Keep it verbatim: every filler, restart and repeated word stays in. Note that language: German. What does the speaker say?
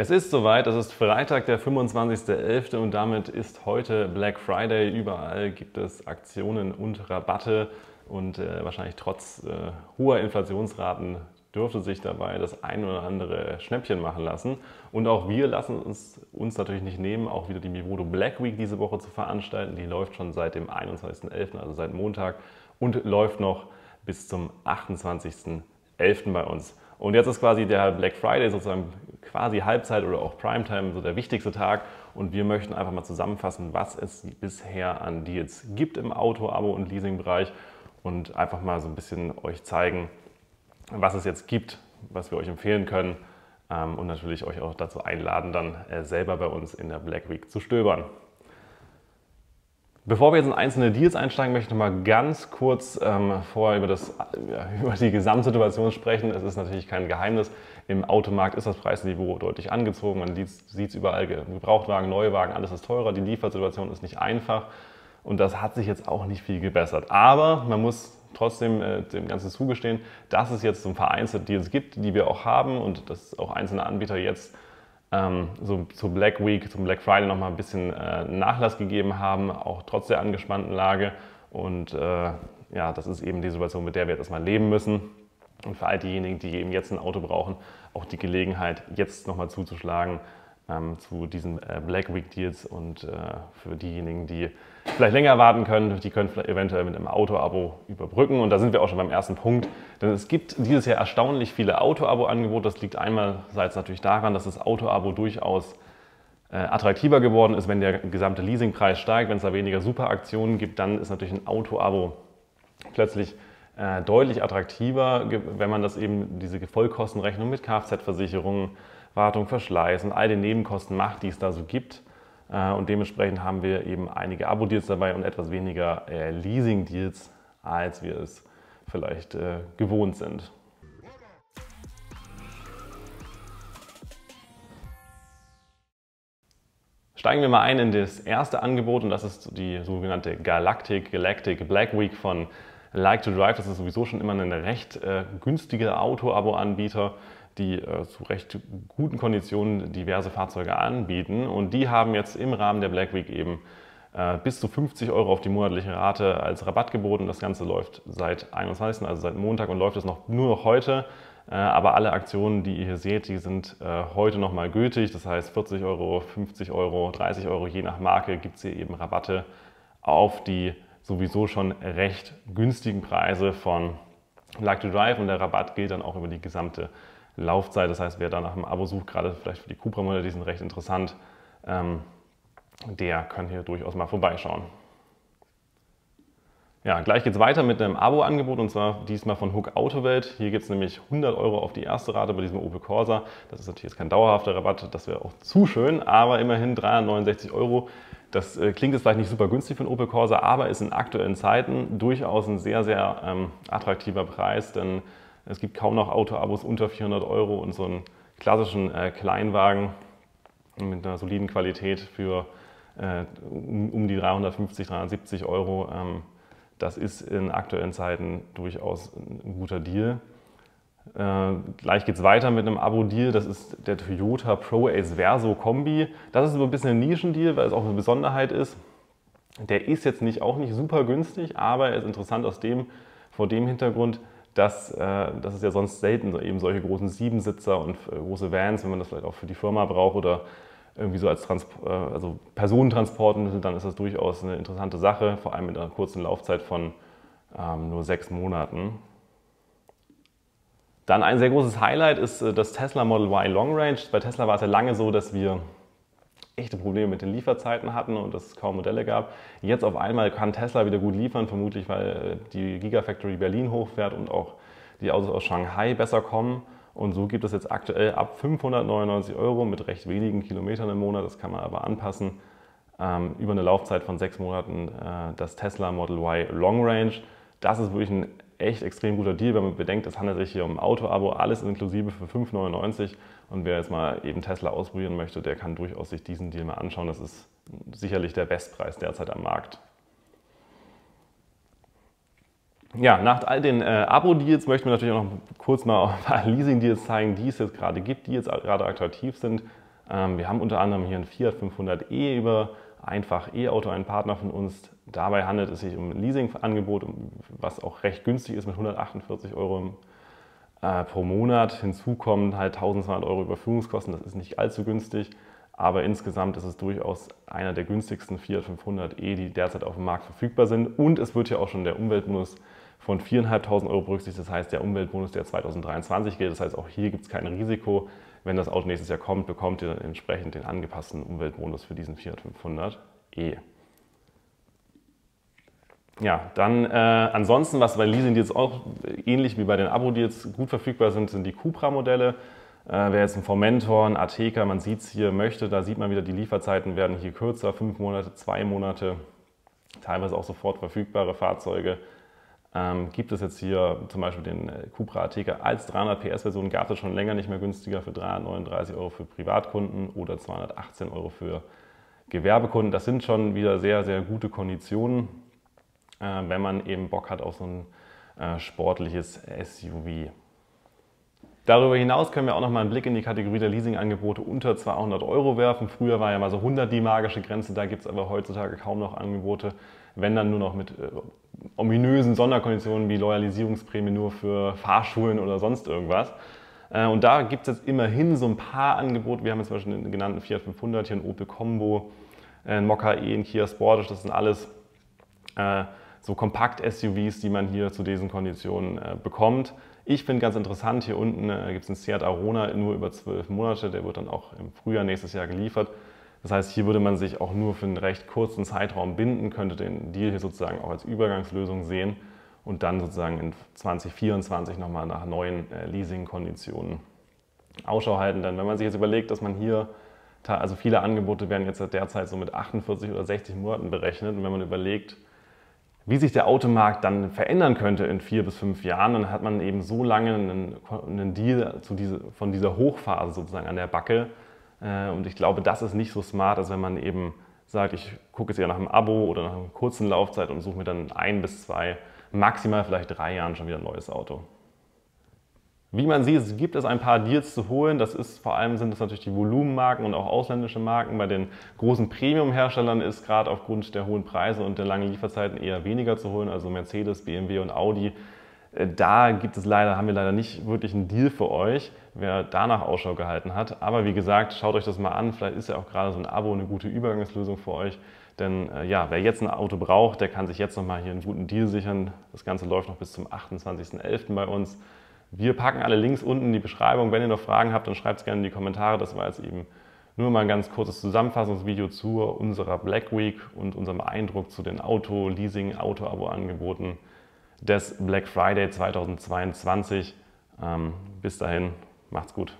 Es ist soweit, es ist Freitag, der fünfundzwanzigste elfte und damit ist heute Black Friday. Überall gibt es Aktionen und Rabatte und äh, wahrscheinlich trotz äh, hoher Inflationsraten dürfte sich dabei das ein oder andere Schnäppchen machen lassen. Und auch wir lassen uns, uns natürlich nicht nehmen, auch wieder die Mivodo Black Week diese Woche zu veranstalten. Die läuft schon seit dem einundzwanzigsten elften, also seit Montag, und läuft noch bis zum achtundzwanzigsten elften bei uns. Und jetzt ist quasi der Black Friday, sozusagen quasi Halbzeit oder auch Primetime, so der wichtigste Tag. Und wir möchten einfach mal zusammenfassen, was es bisher an Deals gibt im Auto-, Abo- und Leasingbereich und einfach mal so ein bisschen euch zeigen, was es jetzt gibt, was wir euch empfehlen können und natürlich euch auch dazu einladen, dann selber bei uns in der Black Week zu stöbern. Bevor wir jetzt in einzelne Deals einsteigen, möchte ich noch mal ganz kurz ähm, vorher über, das, ja, über die Gesamtsituation sprechen. Es ist natürlich kein Geheimnis. Im Automarkt ist das Preisniveau deutlich angezogen. Man sieht es überall, Gebrauchtwagen, Neuwagen, alles ist teurer. Die Liefersituation ist nicht einfach und das hat sich jetzt auch nicht viel gebessert. Aber man muss trotzdem äh, dem Ganzen zugestehen, dass es jetzt so ein paar einzelne Deals gibt, die wir auch haben und dass auch einzelne Anbieter jetzt Ähm, so zur Black Week, zum Black Friday nochmal ein bisschen äh, Nachlass gegeben haben, auch trotz der angespannten Lage. Und äh, ja, das ist eben die Situation, mit der wir jetzt erstmal leben müssen. Und für all diejenigen, die eben jetzt ein Auto brauchen, auch die Gelegenheit, jetzt nochmal zuzuschlagen ähm, zu diesen äh, Black Week Deals. Und äh, für diejenigen, die vielleicht länger warten können, die können vielleicht eventuell mit einem Auto-Abo überbrücken. Und da sind wir auch schon beim ersten Punkt. Denn es gibt dieses Jahr erstaunlich viele Auto-Abo-Angebote. Das liegt einerseits natürlich daran, dass das Auto-Abo durchaus äh, attraktiver geworden ist, wenn der gesamte Leasingpreis steigt. Wenn es da weniger Superaktionen gibt, dann ist natürlich ein Auto-Abo plötzlich äh, deutlich attraktiver, wenn man das eben diese Vollkostenrechnung mit Kfz-Versicherung, Wartung, Verschleiß und all den Nebenkosten macht, die es da so gibt. Und dementsprechend haben wir eben einige Abo-Deals dabei und etwas weniger äh, Leasing-Deals, als wir es vielleicht äh, gewohnt sind. Steigen wir mal ein in das erste Angebot und das ist die sogenannte Galactic Galactic Black Week von Like to Drive. Das ist sowieso schon immer ein recht äh, günstiger Auto-Abo-Anbieter, die äh, zu recht guten Konditionen diverse Fahrzeuge anbieten. Und die haben jetzt im Rahmen der Black Week eben äh, bis zu fünfzig Euro auf die monatliche Rate als Rabatt geboten. Das Ganze läuft seit einundzwanzigsten, also seit Montag, und läuft es noch, nur noch heute. Äh, aber alle Aktionen, die ihr hier seht, die sind äh, heute nochmal gültig. Das heißt vierzig Euro, fünfzig Euro, dreißig Euro, je nach Marke gibt es hier eben Rabatte auf die sowieso schon recht günstigen Preise von Like to Drive. Und der Rabatt gilt dann auch über die gesamte Laufzeit, das heißt, wer da nach einem Abo sucht, gerade vielleicht für die Cupra-Modelle, die sind recht interessant, ähm, der kann hier durchaus mal vorbeischauen. Ja, gleich geht es weiter mit einem Abo-Angebot und zwar diesmal von Hook Autowelt. Hier gibt es nämlich hundert Euro auf die erste Rate bei diesem Opel Corsa. Das ist natürlich jetzt kein dauerhafter Rabatt, das wäre auch zu schön, aber immerhin dreihundertneunundsechzig Euro. Das äh, klingt jetzt vielleicht nicht super günstig für einen Opel Corsa, aber ist in aktuellen Zeiten durchaus ein sehr, sehr ähm, attraktiver Preis, denn es gibt kaum noch Auto-Abos unter vierhundert Euro und so einen klassischen äh, Kleinwagen mit einer soliden Qualität für äh, um, um die dreihundertfünfzig, dreihundertsiebzig Euro. Ähm, das ist in aktuellen Zeiten durchaus ein guter Deal. Äh, gleich geht es weiter mit einem Abo-Deal. Das ist der Toyota Pro Ace Verso Kombi. Das ist so ein bisschen ein Nischendeal, weil es auch eine Besonderheit ist. Der ist jetzt nicht, auch nicht super günstig, aber er ist interessant aus dem, vor dem Hintergrund, dass, dass es ja sonst selten eben solche großen Siebensitzer und große Vans, wenn man das vielleicht auch für die Firma braucht oder irgendwie so als Transp also Personentransportmittel, dann ist das durchaus eine interessante Sache, vor allem mit einer kurzen Laufzeit von ähm, nur sechs Monaten. Dann ein sehr großes Highlight ist das Tesla Model Y Long Range. Bei Tesla war es ja lange so, dass wir echte Probleme mit den Lieferzeiten hatten und dass es kaum Modelle gab. Jetzt auf einmal kann Tesla wieder gut liefern, vermutlich weil die Gigafactory Berlin hochfährt und auch die Autos aus Shanghai besser kommen. Und so gibt es jetzt aktuell ab fünfhundertneunundneunzig Euro mit recht wenigen Kilometern im Monat, das kann man aber anpassen, über eine Laufzeit von sechs Monaten das Tesla Model Y Long Range. Das ist wirklich ein echt extrem guter Deal, wenn man bedenkt, es handelt sich hier um ein Auto-Abo, alles inklusive für fünf neunundneunzig. Und wer jetzt mal eben Tesla ausprobieren möchte, der kann durchaus sich diesen Deal mal anschauen. Das ist sicherlich der Bestpreis derzeit am Markt. Ja, nach all den äh, Abo-Deals möchten wir natürlich auch noch kurz mal ein paar Leasing-Deals zeigen, die es jetzt gerade gibt, die jetzt gerade attraktiv sind. Wir haben unter anderem hier ein Fiat fünfhundert e über Einfach-E-Auto, einen Partner von uns. Dabei handelt es sich um ein Leasingangebot, was auch recht günstig ist mit hundertachtundvierzig Euro pro Monat. Hinzu kommen halt tausendzweihundert Euro Überführungskosten, das ist nicht allzu günstig, aber insgesamt ist es durchaus einer der günstigsten Fiat fünfhundert e, die derzeit auf dem Markt verfügbar sind. Und es wird ja auch schon der Umweltbonus von viertausendfünfhundert Euro berücksichtigt, das heißt der Umweltbonus, der zweitausenddreiundzwanzig gilt, das heißt auch hier gibt es kein Risiko. Wenn das Auto nächstes Jahr kommt, bekommt ihr entsprechend den angepassten Umweltbonus für diesen Fiat fünfhundert e. Ja, dann äh, ansonsten, was bei Leasing jetzt auch ähnlich wie bei den Abo-Deals gut verfügbar sind, sind die Cupra-Modelle. Äh, wer jetzt einen Formentor, einen Ateca, man sieht es hier, möchte, da sieht man wieder, die Lieferzeiten werden hier kürzer, fünf Monate, zwei Monate, teilweise auch sofort verfügbare Fahrzeuge. Ähm, gibt es jetzt hier zum Beispiel den Cupra Ateca als dreihundert P S-Version, gab es schon länger nicht mehr günstiger für dreihundertneununddreißig Euro für Privatkunden oder zweihundertachtzehn Euro für Gewerbekunden. Das sind schon wieder sehr, sehr gute Konditionen, äh, wenn man eben Bock hat auf so ein äh, sportliches S U V. Darüber hinaus können wir auch noch mal einen Blick in die Kategorie der Leasingangebote unter zweihundert Euro werfen. Früher war ja mal so hundert die magische Grenze, da gibt es aber heutzutage kaum noch Angebote, wenn dann nur noch mit äh, ominösen Sonderkonditionen wie Loyalisierungsprämie nur für Fahrschulen oder sonst irgendwas. Äh, und da gibt es jetzt immerhin so ein paar Angebote. Wir haben jetzt zum Beispiel den genannten Fiat fünfhundert, hier einen Opel Combo, äh, einen Mokka E, einen Kia Sportage, das sind alles äh, so Kompakt-S U Vs, die man hier zu diesen Konditionen äh, bekommt. Ich finde ganz interessant, hier unten äh, gibt es einen Seat Arona nur über zwölf Monate, der wird dann auch im Frühjahr nächstes Jahr geliefert. Das heißt, hier würde man sich auch nur für einen recht kurzen Zeitraum binden, könnte den Deal hier sozusagen auch als Übergangslösung sehen und dann sozusagen in zwanzig vierundzwanzig nochmal nach neuen äh, Leasingkonditionen Ausschau halten. Denn wenn man sich jetzt überlegt, dass man hier, also viele Angebote werden jetzt derzeit so mit achtundvierzig oder sechzig Monaten berechnet, und wenn man überlegt, wie sich der Automarkt dann verändern könnte in vier bis fünf Jahren, dann hat man eben so lange einen, einen Deal zu diese, von dieser Hochphase sozusagen an der Backe. Und ich glaube, das ist nicht so smart, als wenn man eben sagt, ich gucke jetzt eher nach einem Abo oder nach einer kurzen Laufzeit und suche mir dann in ein bis zwei, maximal vielleicht drei Jahren schon wieder ein neues Auto. Wie man sieht, gibt es ein paar Deals zu holen. Das ist vor allem sind es natürlich die Volumenmarken und auch ausländische Marken. Bei den großen Premium-Herstellern ist gerade aufgrund der hohen Preise und der langen Lieferzeiten eher weniger zu holen, also Mercedes, B M W und Audi. Da gibt es leider, haben wir leider nicht wirklich einen Deal für euch, wer danach Ausschau gehalten hat. Aber wie gesagt, schaut euch das mal an. Vielleicht ist ja auch gerade so ein Abo eine gute Übergangslösung für euch. Denn äh, ja, wer jetzt ein Auto braucht, der kann sich jetzt nochmal hier einen guten Deal sichern. Das Ganze läuft noch bis zum achtundzwanzigsten elften bei uns. Wir packen alle Links unten in die Beschreibung. Wenn ihr noch Fragen habt, dann schreibt es gerne in die Kommentare. Das war jetzt eben nur mal ein ganz kurzes Zusammenfassungsvideo zu unserer Black Week und unserem Eindruck zu den Auto-Leasing, Auto-Abo-Angeboten des Black Friday zweitausendzweiundzwanzig. Ähm, bis dahin, macht's gut.